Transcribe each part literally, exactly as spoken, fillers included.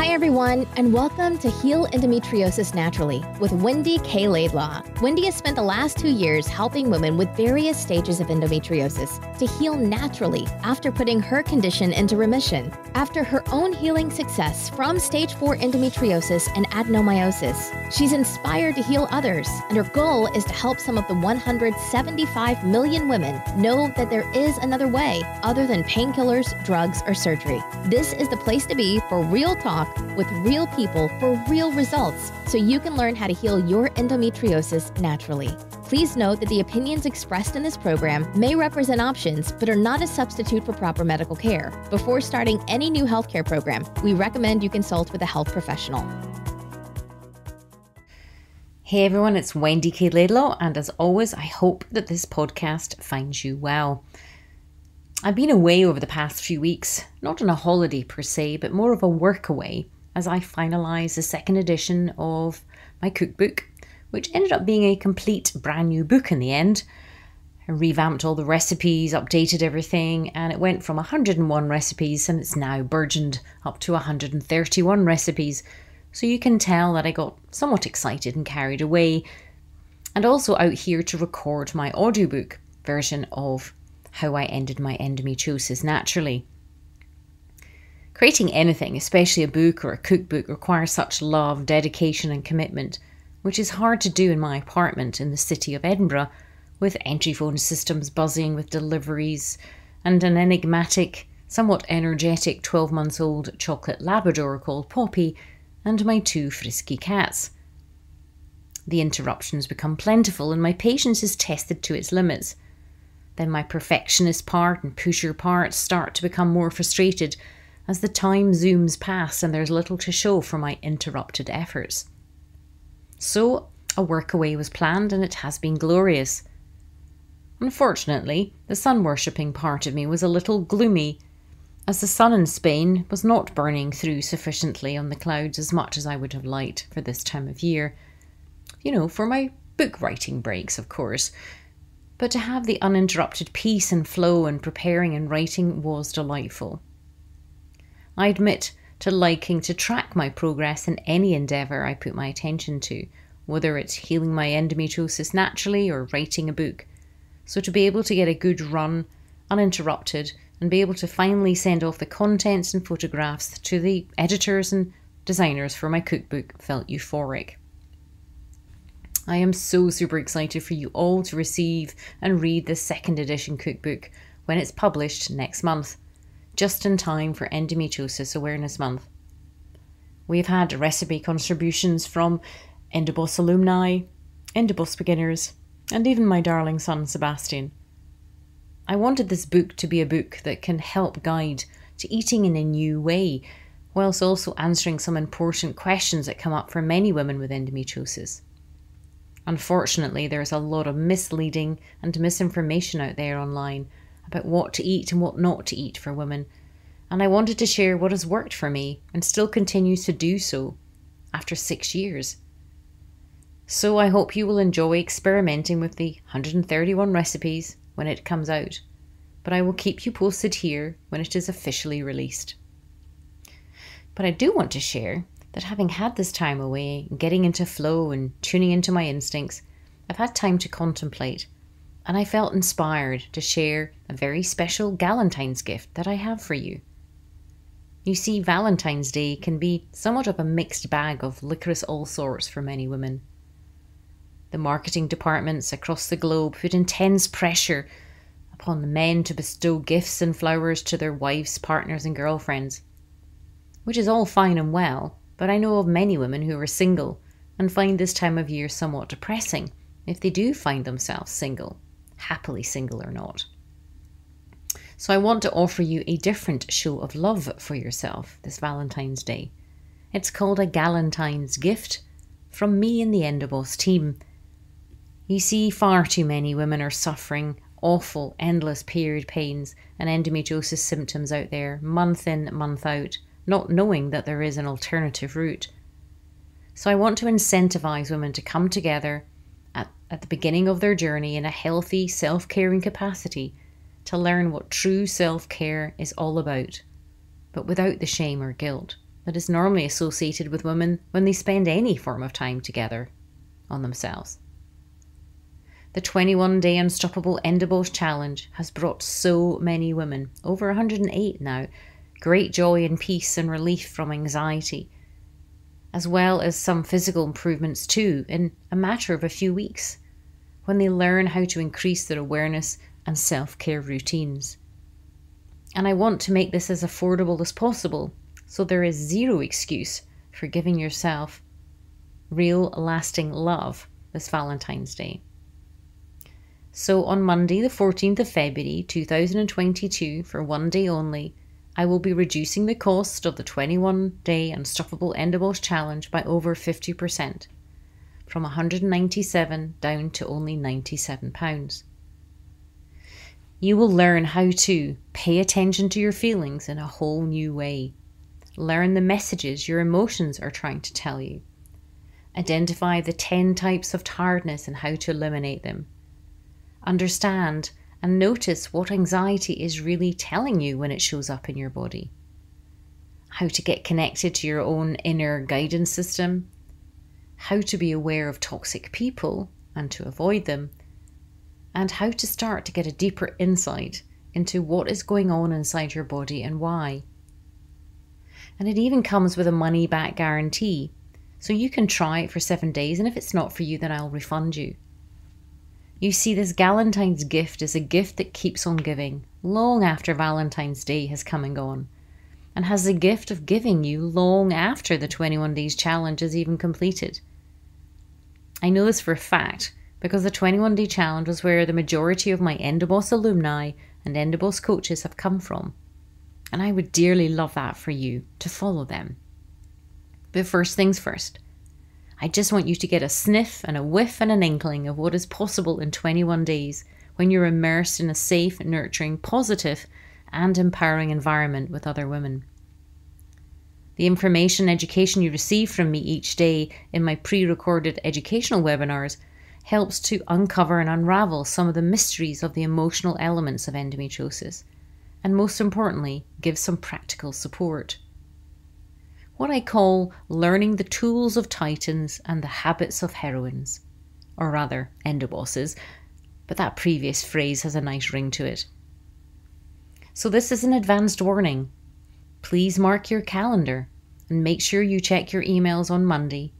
Hi, everyone, and welcome to Heal Endometriosis Naturally with Wendy K. Laidlaw. Wendy has spent the last two years helping women with various stages of endometriosis to heal naturally after putting her condition into remission, after her own healing success from stage four endometriosis and adenomyosis. She's inspired to heal others, and her goal is to help some of the one hundred seventy-five million women know that there is another way other than painkillers, drugs, or surgery. This is the place to be for real talk with real people for real results, so you can learn how to heal your endometriosis naturally. Please note that the opinions expressed in this program may represent options, but are not a substitute for proper medical care. Before starting any new healthcare program, we recommend you consult with a health professional. Hey everyone, it's Wendy K. Laidlaw, and as always, I hope that this podcast finds you well. I've been away over the past few weeks, not on a holiday per se, but more of a work away as I finalise the second edition of my cookbook, which ended up being a complete brand new book in the end. I revamped all the recipes, updated everything, and it went from one hundred and one recipes and it's now burgeoned up to one hundred and thirty-one recipes. So you can tell that I got somewhat excited and carried away, and also out here to record my audiobook version of How I Ended My Endometriosis Naturally. Creating anything, especially a book or a cookbook, requires such love, dedication and commitment, which is hard to do in my apartment in the city of Edinburgh, with entry phone systems buzzing with deliveries and an enigmatic, somewhat energetic twelve months old chocolate Labrador called Poppy and my two frisky cats. The interruptions become plentiful and my patience is tested to its limits. Then my perfectionist part and pusher part start to become more frustrated as the time zooms past and there's little to show for my interrupted efforts. So a workaway was planned and it has been glorious. Unfortunately, the sun worshipping part of me was a little gloomy, as the sun in Spain was not burning through sufficiently on the clouds as much as I would have liked for this time of year. You know, for my book writing breaks, of course. But to have the uninterrupted peace and flow in preparing and writing was delightful. I admit to liking to track my progress in any endeavour I put my attention to, whether it's healing my endometriosis naturally or writing a book. So to be able to get a good run, uninterrupted, and be able to finally send off the contents and photographs to the editors and designers for my cookbook felt euphoric. I am so super excited for you all to receive and read the second edition cookbook when it's published next month, just in time for Endometriosis Awareness Month. We've had recipe contributions from EndoBoss alumni, EndoBoss beginners, and even my darling son Sebastian. I wanted this book to be a book that can help guide to eating in a new way, whilst also answering some important questions that come up for many women with endometriosis. Unfortunately, there is a lot of misleading and misinformation out there online about what to eat and what not to eat for women, and I wanted to share what has worked for me and still continues to do so after six years. So I hope you will enjoy experimenting with the one hundred and thirty-one recipes when it comes out, but I will keep you posted here when it is officially released. But I do want to share that having had this time away, getting into flow and tuning into my instincts, I've had time to contemplate, and I felt inspired to share a very special Galentine's gift that I have for you. You see, Valentine's Day can be somewhat of a mixed bag of licorice all sorts for many women. The marketing departments across the globe put intense pressure upon the men to bestow gifts and flowers to their wives, partners and girlfriends, which is all fine and well. But I know of many women who are single and find this time of year somewhat depressing if they do find themselves single, happily single or not. So I want to offer you a different show of love for yourself this Valentine's Day. It's called a Galentine's gift from me and the EndoBoss team. You see, far too many women are suffering awful, endless period pains and endometriosis symptoms out there, month in, month out, not knowing that there is an alternative route. So I want to incentivize women to come together at, at the beginning of their journey in a healthy, self-caring capacity to learn what true self-care is all about, but without the shame or guilt that is normally associated with women when they spend any form of time together on themselves. The twenty-one day Unstoppable EndoBoss Challenge has brought so many women, over one hundred eight now, great joy and peace and relief from anxiety, as well as some physical improvements too in a matter of a few weeks when they learn how to increase their awareness and self-care routines. And I want to make this as affordable as possible, so there is zero excuse for giving yourself real lasting love this Valentine's Day. So on Monday the fourteenth of February two thousand twenty-two, for one day only, I will be reducing the cost of the twenty-one day Unstoppable EndoBoss Challenge by over fifty percent, from one hundred ninety-seven pounds down to only ninety-seven pounds. You will learn how to pay attention to your feelings in a whole new way, learn the messages your emotions are trying to tell you, identify the ten types of tiredness and how to eliminate them, understand and notice what anxiety is really telling you when it shows up in your body, how to get connected to your own inner guidance system, how to be aware of toxic people and to avoid them, and how to start to get a deeper insight into what is going on inside your body and why. And it even comes with a money-back guarantee, so you can try it for seven days, and if it's not for you, then I'll refund you. You see, this Galentine's gift is a gift that keeps on giving long after Valentine's Day has come and gone, and has the gift of giving you long after the twenty-one days challenge is even completed. I know this for a fact because the twenty-one day challenge was where the majority of my EndoBoss alumni and EndoBoss coaches have come from, and I would dearly love that for you to follow them. But first things first. I just want you to get a sniff and a whiff and an inkling of what is possible in twenty-one days when you're immersed in a safe, nurturing, positive and empowering environment with other women. The information and education you receive from me each day in my pre-recorded educational webinars helps to uncover and unravel some of the mysteries of the emotional elements of endometriosis, and most importantly, gives some practical support. What I call learning the tools of titans and the habits of heroines, or rather endobosses, but that previous phrase has a nice ring to it. So this is an advanced warning. Please mark your calendar and make sure you check your emails on Monday,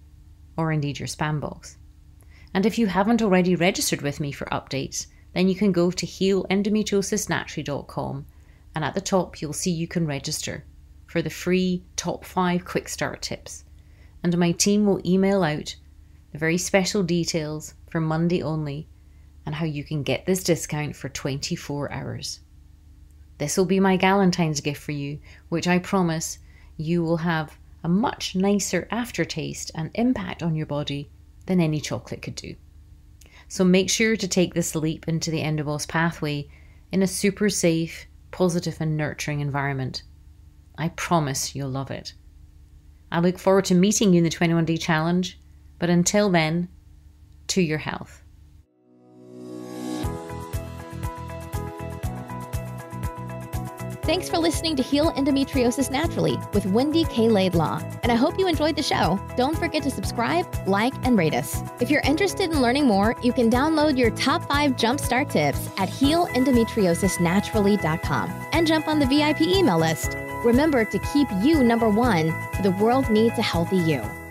or indeed your spam box. And if you haven't already registered with me for updates, then you can go to heal endometriosis naturally dot com, and at the top you'll see you can register for the free top five quick start tips, and my team will email out the very special details for Monday only and how you can get this discount for twenty-four hours. This will be my Galentine's gift for you, which I promise you will have a much nicer aftertaste and impact on your body than any chocolate could do. So make sure to take this leap into the EndoBoss pathway in a super safe, positive and nurturing environment. I promise you'll love it. I look forward to meeting you in the twenty-one day challenge, but until then, to your health. Thanks for listening to Heal Endometriosis Naturally with Wendy K. Laidlaw, and I hope you enjoyed the show. Don't forget to subscribe, like, and rate us. If you're interested in learning more, you can download your top five jumpstart tips at heal endometriosis naturally dot com and jump on the V I P email list. Remember to keep you number one. The world needs a healthy you.